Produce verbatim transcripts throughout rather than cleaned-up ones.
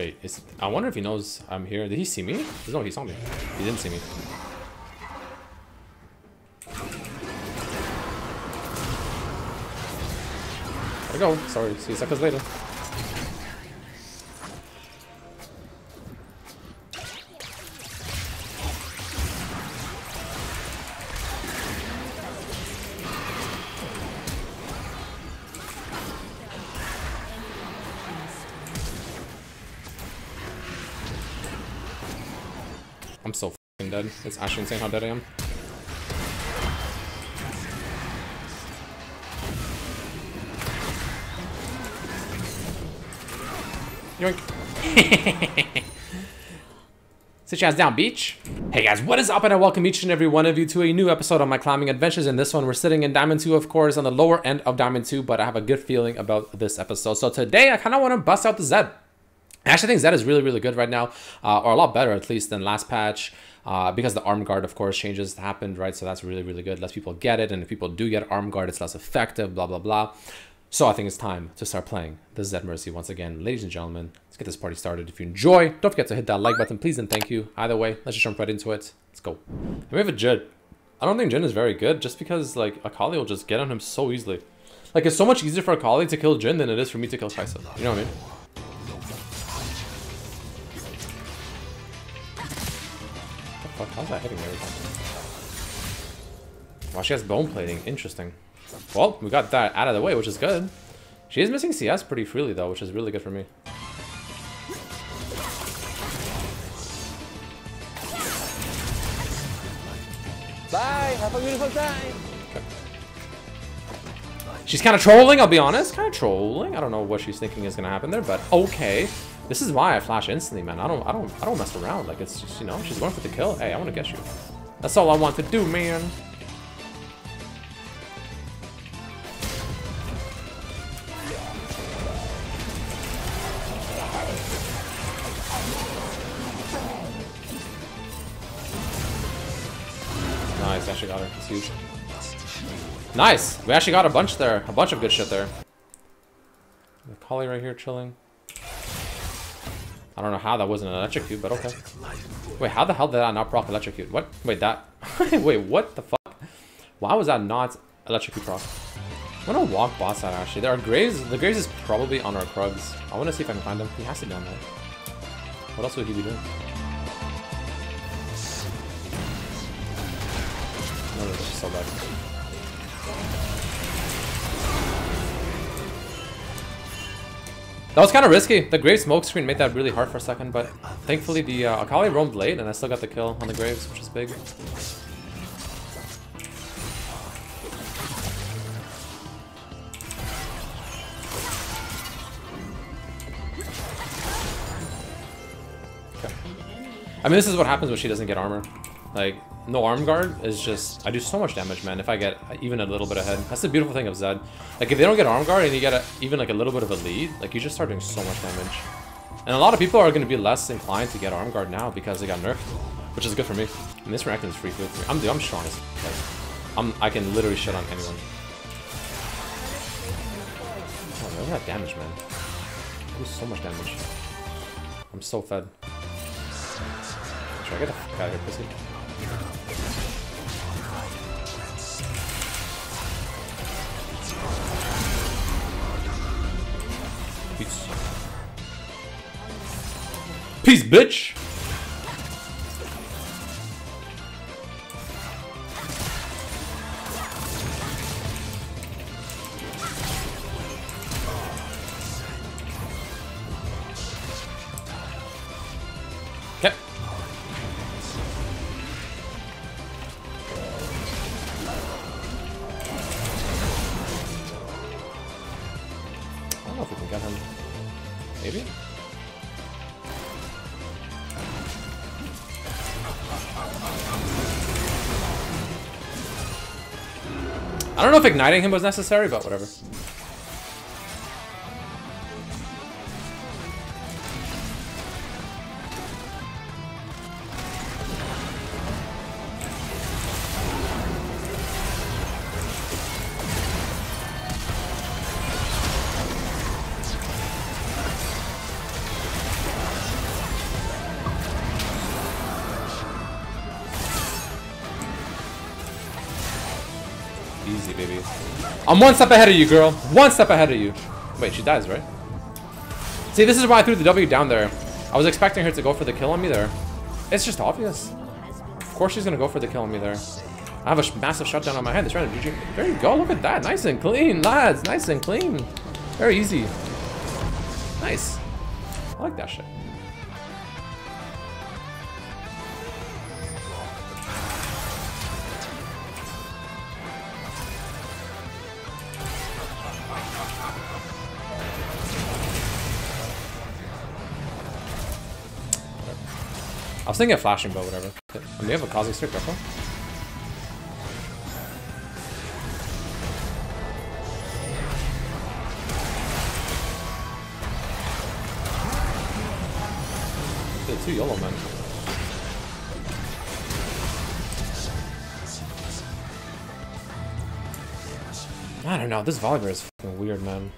Wait, is, I wonder if he knows I'm here. Did he see me? No, he saw me. He didn't see me. Gotta go. Sorry, see you seconds later. I'm so f***ing dead. It's actually insane how dead I am. Yoink. Sit your ass down, beach. Hey guys, what is up, and I welcome each and every one of you to a new episode of my climbing adventures. In this one, we're sitting in Diamond two, of course, on the lower end of Diamond two, but I have a good feeling about this episode. So today, I kind of want to bust out the Zed. I actually think Zed is really, really good right now, uh, or a lot better, at least, than last patch, uh, because the Arm Guard, of course, changes happened, right? So that's really, really good. Less people get it, and if people do get Arm Guard, it's less effective, blah, blah, blah. So I think it's time to start playing the Zed Mercy once again. Ladies and gentlemen, let's get this party started. If you enjoy, don't forget to hit that like button, please, and thank you. Either way, let's just jump right into it. Let's go. And we have a Jhin. I don't think Jhin is very good, just because, like, Akali will just get on him so easily. Like, it's so much easier for Akali to kill Jhin than it is for me to kill Kaisa. You know what I mean? How's that hitting every time? Wow, she has bone plating. Interesting. Well, we got that out of the way, which is good. She is missing C S pretty freely, though, which is really good for me. Bye! Have a beautiful time! Okay. She's kind of trolling, I'll be honest. Kind of trolling. I don't know what she's thinking is going to happen there, but okay. This is why I flash instantly, man. I don't, I don't, I don't mess around. Like, it's just, you know, she's going for the kill. Hey, I want to get you. That's all I want to do, man. Nice, actually got her. That's huge. Nice. We actually got a bunch there, a bunch of good shit there. The Akali right here chilling. I don't know how that wasn't an electrocute, but okay. Wait, how the hell did I not proc electrocute? What? Wait, that... Wait, what the fuck? Why was that not electrocute proc? I'm gonna walk bot side, actually. There are Graves. The Graves is probably on our Krugs. I want to see if I can find him. He has to be on there. What else would he be doing? No, this is so bad. That was kind of risky. The Graves smoke screen made that really hard for a second, but thankfully the uh, Akali roamed late and I still got the kill on the Graves, which is big. Okay. I mean, this is what happens when she doesn't get armor. Like, no Arm Guard is just... I do so much damage, man, if I get even a little bit ahead. That's the beautiful thing of Zed. Like, if they don't get Arm Guard and you get a, even, like, a little bit of a lead, like, you just start doing so much damage. And a lot of people are going to be less inclined to get Arm Guard now because they got nerfed, which is good for me. And this reacting is free food for me. I'm, dude, I'm strong as... Like, I'm, I can literally shit on anyone. Oh, look at that damage, man. I do so much damage. I'm so fed. Should I get the fuck out of here, pussy? Peace. Peace, bitch! Yep. Maybe? I don't know if igniting him was necessary, but whatever. Easy, baby. I'm one step ahead of you, girl. One step ahead of you. Wait, she dies, right? See, this is why I threw the W down there. I was expecting her to go for the kill on me there. It's just obvious. Of course she's gonna go for the kill on me there. I have a massive shutdown on my hand. It's trying to G G. There you go. Look at that. Nice and clean, lads. Nice and clean. Very easy. Nice. I like that shit. I was thinking of flashing, but whatever. I may have a Kazi stick, careful. Too yellow, man. I don't know. This Volibear is fucking weird, man.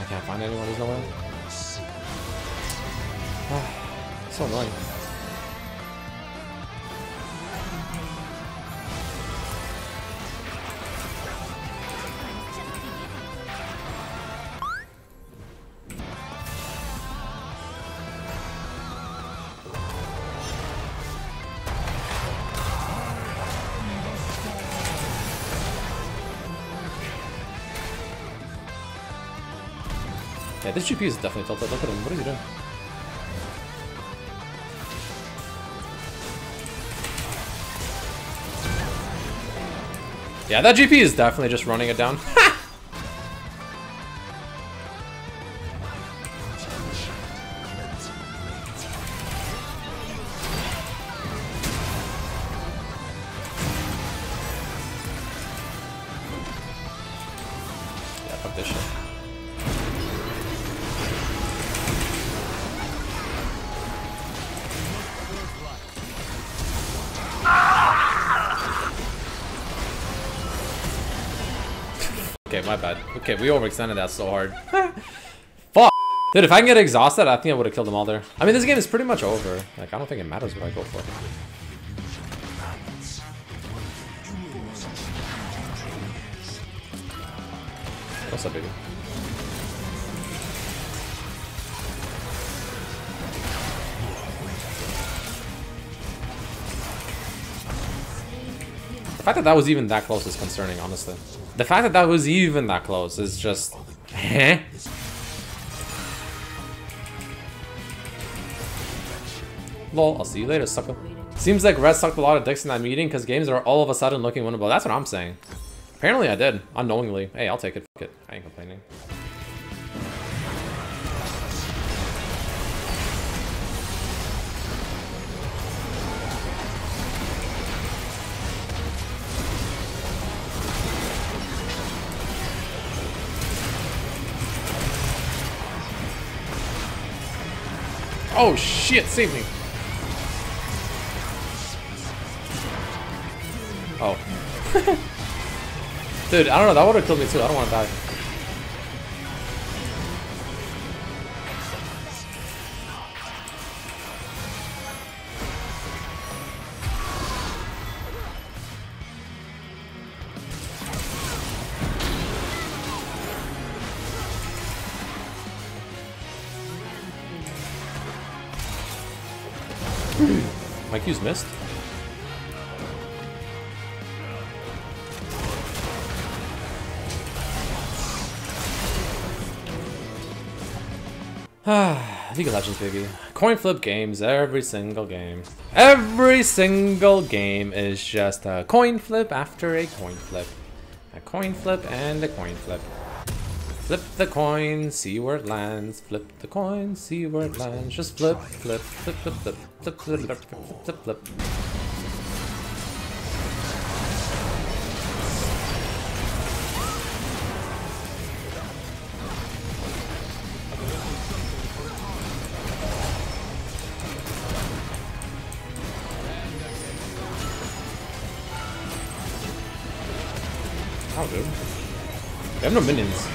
I can't find anyone. There's no way. Ah, so annoying. Yeah, this G P is definitely tilted. Look at him. What is he doing? Yeah, that G P is definitely just running it down. Ha! Yeah, fuck this shit. Okay, my bad. Okay, we overextended that so hard. Fuck. Dude, if I can get exhausted, I think I would have killed them all there. I mean, this game is pretty much over. Like, I don't think it matters what I go for. What's up, baby? The fact that that was even that close is concerning, honestly. The fact that that was even that close is just... Heh? Lol, I'll see you later, sucker. Seems like Red sucked a lot of dicks in that meeting because games are all of a sudden looking winnable. That's what I'm saying. Apparently I did, unknowingly. Hey, I'll take it, fuck it. I ain't complaining. Oh shit, save me. Oh. Dude, I don't know, that would have killed me too. I don't want to die. My Q's missed. Ah, League of Legends, baby. Coin flip games, every single game. Every single game is just a coin flip after a coin flip. A coin flip and a coin flip. Flip the coin, see where it lands. Flip the coin, see where it lands. Just flip, flip, flip, flip, flip, flip, flip, flip, flip, flip, flip. Oh, dude. They have no minions.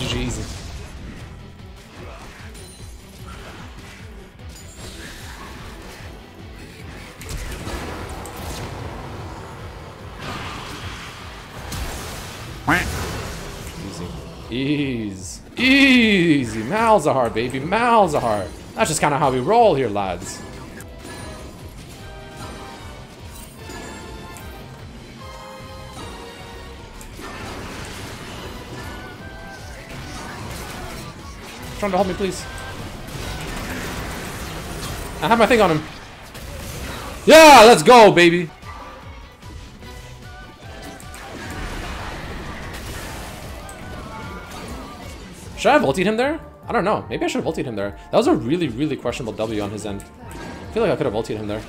G G easy. Easy. Easy. Malzahar, baby. Malzahar. That's just kind of how we roll here, lads. Trying to help me, please. I have my thing on him. Yeah, let's go, baby. Should I have ultied him there? I don't know. Maybe I should have ultied him there. That was a really, really questionable W on his end. I feel like I could have ultied him there.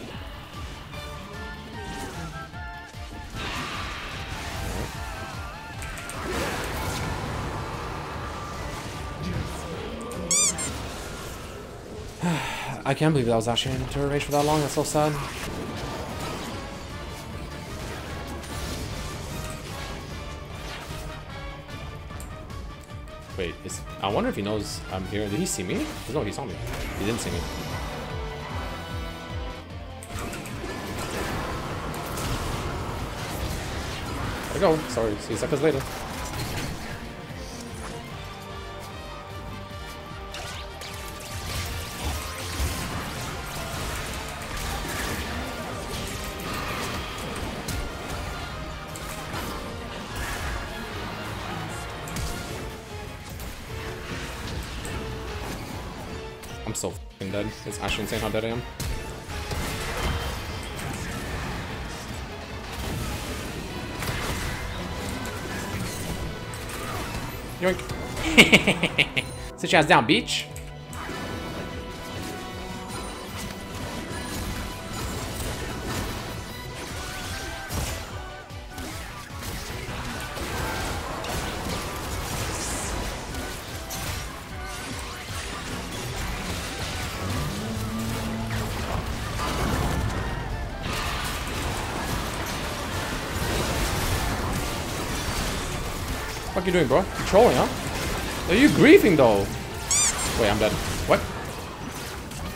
I can't believe that was actually in turret rage for that long. That's so sad. Wait, is, I wonder if he knows I'm here. Did he see me? No, he saw me. He didn't see me. There I go. Sorry, see you seconds later. I'm so f***ing dead. It's actually insane how dead I am. Yoink. Sit your ass down, beach. What you doing, bro? You trolling, huh? Are you griefing, though? Wait, I'm dead. What?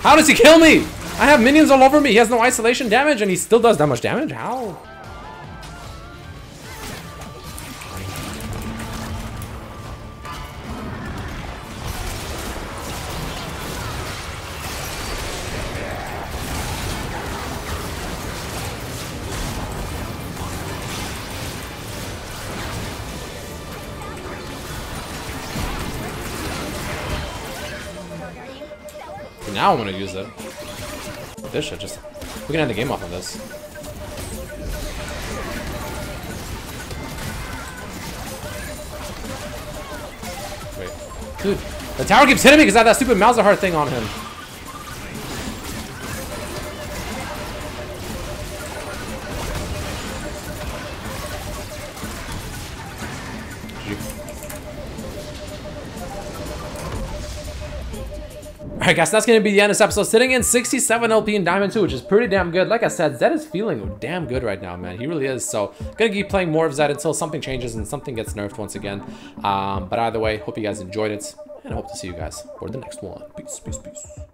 How does he kill me? I have minions all over me. He has no isolation damage, and he still does that much damage? How? Now I'm gonna use it. This shit just. We can end the game off on this. Wait. Dude, the tower keeps hitting me because I have that stupid Malzahar thing on him. Alright guys, so that's going to be the end of this episode. Sitting in sixty-seven L P in Diamond two, which is pretty damn good. Like I said, Zed is feeling damn good right now, man. He really is. So, going to keep playing more of Zed until something changes and something gets nerfed once again. Um, but either way, hope you guys enjoyed it. And I hope to see you guys for the next one. Peace, peace, peace.